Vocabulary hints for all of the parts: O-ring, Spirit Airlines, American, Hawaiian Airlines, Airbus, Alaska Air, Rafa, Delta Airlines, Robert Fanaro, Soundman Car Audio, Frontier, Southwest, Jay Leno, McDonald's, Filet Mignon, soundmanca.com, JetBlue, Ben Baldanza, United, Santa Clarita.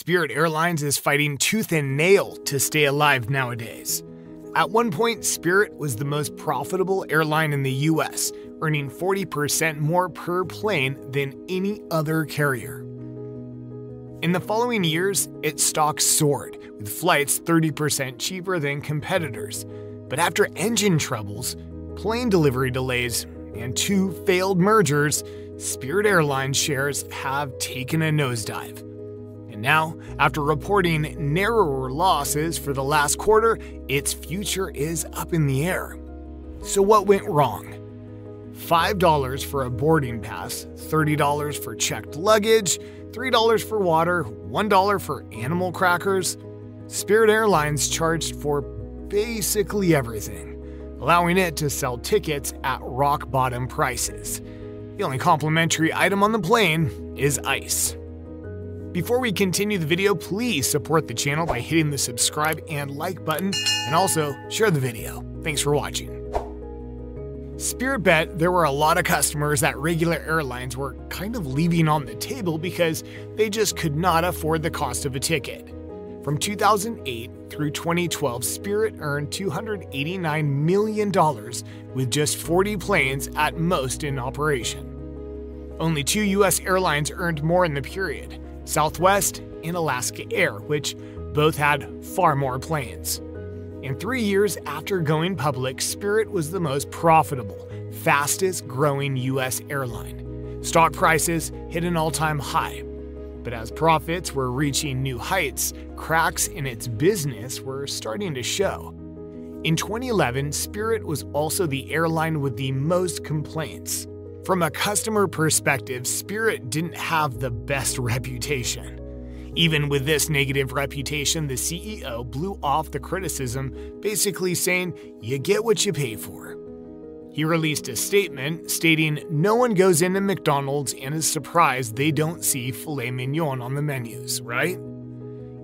Spirit Airlines is fighting tooth and nail to stay alive nowadays. At one point, Spirit was the most profitable airline in the U.S., earning 40% more per plane than any other carrier. In the following years, its stock soared, with flights 30% cheaper than competitors. But after engine troubles, plane delivery delays, and two failed mergers, Spirit Airlines shares have taken a nosedive. And now, after reporting narrower losses for the last quarter, its future is up in the air. So what went wrong? $5 for a boarding pass, $30 for checked luggage, $3 for water, $1 for animal crackers. Spirit Airlines charged for basically everything, allowing it to sell tickets at rock bottom prices. The only complimentary item on the plane is ice. Before we continue the video, please support the channel by hitting the subscribe and like button, and also share the video. Thanks for watching. Spirit bet there were a lot of customers that regular airlines were kind of leaving on the table because they just could not afford the cost of a ticket. From 2008 through 2012, Spirit earned $289 million with just 40 planes at most in operation. Only two U.S. airlines earned more in the period, Southwest and Alaska Air, which both had far more planes. And 3 years after going public, Spirit was the most profitable, fastest-growing U.S. airline. Stock prices hit an all-time high. But as profits were reaching new heights, cracks in its business were starting to show. In 2011, Spirit was also the airline with the most complaints. From a customer perspective, Spirit didn't have the best reputation. Even with this negative reputation, the CEO blew off the criticism, basically saying, "You get what you pay for." He released a statement stating, "No one goes into McDonald's and is surprised they don't see filet mignon on the menus, right?"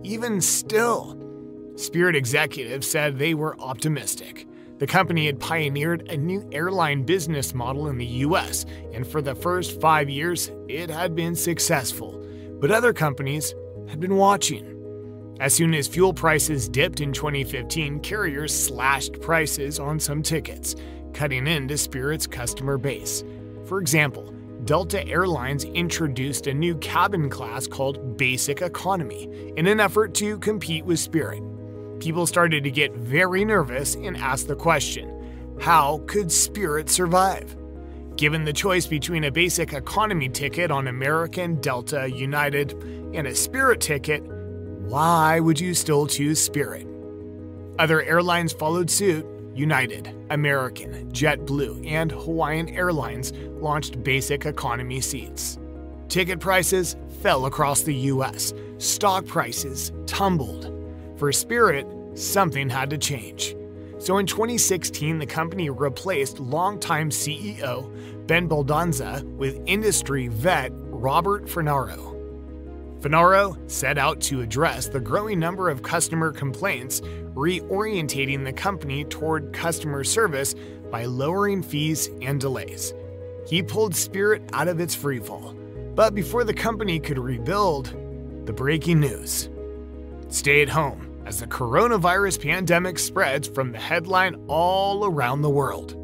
Even still, Spirit executives said they were optimistic. The company had pioneered a new airline business model in the U.S., and for the first 5 years, it had been successful. But other companies had been watching. As soon as fuel prices dipped in 2015, carriers slashed prices on some tickets, cutting into Spirit's customer base. For example, Delta Airlines introduced a new cabin class called Basic Economy in an effort to compete with Spirit. People started to get very nervous and asked the question, how could Spirit survive? Given the choice between a Basic Economy ticket on American, Delta, United, and a Spirit ticket, why would you still choose Spirit? Other airlines followed suit. United, American, JetBlue, and Hawaiian Airlines launched Basic Economy seats. Ticket prices fell across the U.S. Stock prices tumbled. For Spirit, something had to change. So in 2016, the company replaced longtime CEO Ben Baldanza with industry vet Robert Fanaro. Fanaro set out to address the growing number of customer complaints, reorientating the company toward customer service by lowering fees and delays. He pulled Spirit out of its freefall. But before the company could rebuild, the breaking news. Stay at home. As the coronavirus pandemic spreads from the headline all around the world,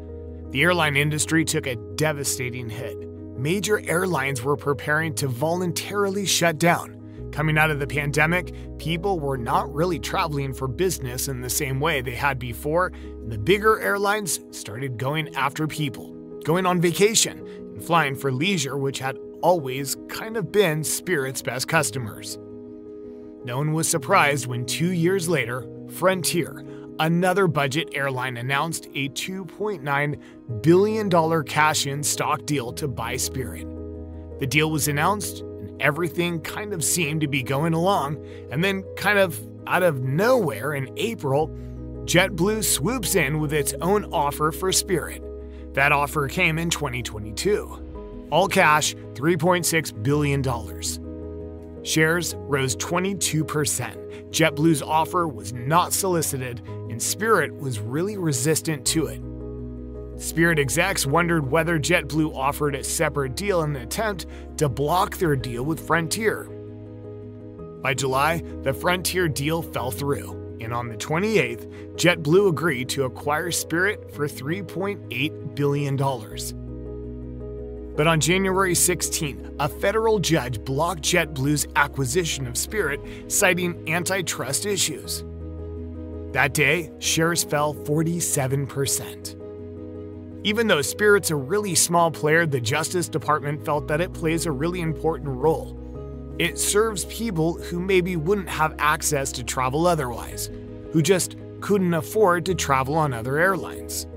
the airline industry took a devastating hit. Major airlines were preparing to voluntarily shut down. Coming out of the pandemic, people were not really traveling for business in the same way they had before, and the bigger airlines started going after people, going on vacation, and flying for leisure, which had always kind of been Spirit's best customers. No one was surprised when 2 years later, Frontier, another budget airline, announced a $2.9 billion cash-in stock deal to buy Spirit. The deal was announced, and everything kind of seemed to be going along, and then kind of out of nowhere in April, JetBlue swoops in with its own offer for Spirit. That offer came in 2022. All cash, $3.6 billion. Shares rose 22%. JetBlue's offer was not solicited, and Spirit was really resistant to it. Spirit execs wondered whether JetBlue offered a separate deal in an attempt to block their deal with Frontier. By July, the Frontier deal fell through, and on the 28th, JetBlue agreed to acquire Spirit for $3.8 billion. But on January 16, a federal judge blocked JetBlue's acquisition of Spirit, citing antitrust issues. That day, shares fell 47%. Even though Spirit's a really small player, the Justice Department felt that it plays a really important role. It serves people who maybe wouldn't have access to travel otherwise, who just couldn't afford to travel on other airlines.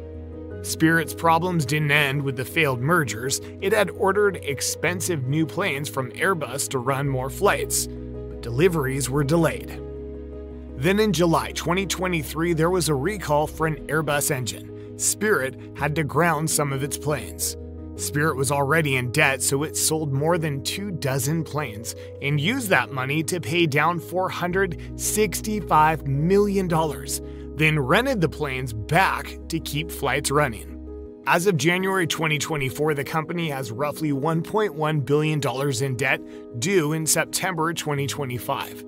Spirit's problems didn't end with the failed mergers. It had ordered expensive new planes from Airbus to run more flights, but deliveries were delayed. Then in July 2023, there was a recall for an Airbus engine. Spirit had to ground some of its planes. Spirit was already in debt, so it sold more than 24 planes and used that money to pay down $465 million, then rented the planes back to keep flights running. As of January 2024, the company has roughly $1.1 billion in debt due in September 2025.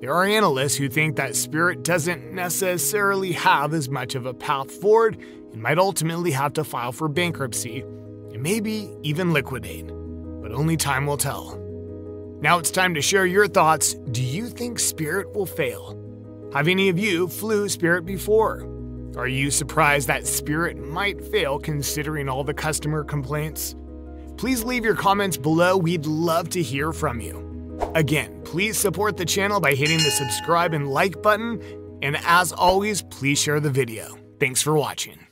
There are analysts who think that Spirit doesn't necessarily have as much of a path forward and might ultimately have to file for bankruptcy and maybe even liquidate, but only time will tell. Now it's time to share your thoughts. Do you think Spirit will fail? Have any of you flew Spirit before? Are you surprised that Spirit might fail considering all the customer complaints? Please leave your comments below. We'd love to hear from you. Again, please support the channel by hitting the subscribe and like button, and as always, please share the video. Thanks for watching.